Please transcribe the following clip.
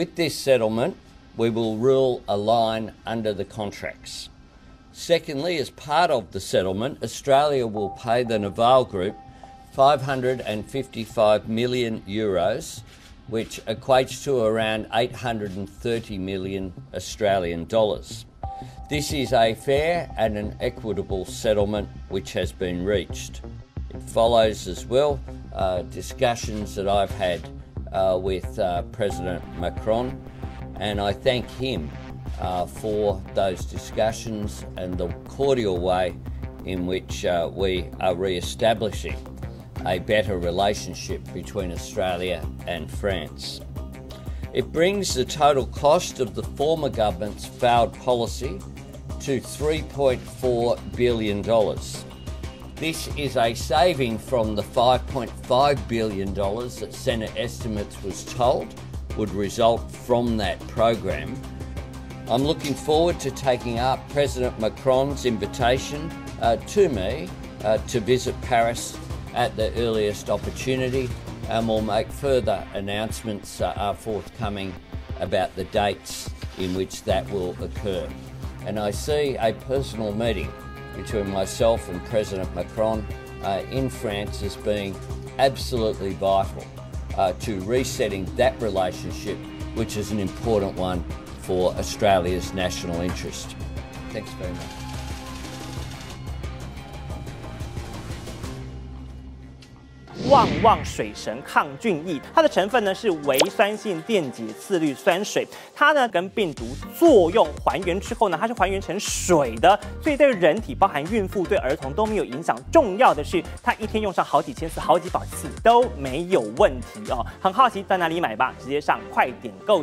With this settlement, we will rule a line under the contracts. Secondly, as part of the settlement, Australia will pay the Naval Group €555 million, which equates to around 830 million Australian dollars. This is a fair and an equitable settlement which has been reached. It follows as well discussions that I've had with President Macron, and I thank him for those discussions and the cordial way in which we are re-establishing a better relationship between Australia and France. It brings the total cost of the former government's failed policy to $3.4 billion. This is a saving from the $5.5 billion that Senate estimates was told would result from that program. I'm looking forward to taking up President Macron's invitation to me to visit Paris at the earliest opportunity, and we'll make further announcements are forthcoming about the dates in which that will occur. And I see a personal meeting between myself and President Macron in France as being absolutely vital to resetting that relationship, which is an important one for Australia's national interest. Thanks very much.旺旺水神抗菌液，它的成分呢是微酸性电解次氯酸水，它呢跟病毒作用还原之后呢，它是还原成水的，所以对人体，包含孕妇、对儿童都没有影响。重要的是，它一天用上好几千次、好几百次都没有问题哦。很好奇在哪里买吧？直接上快点购。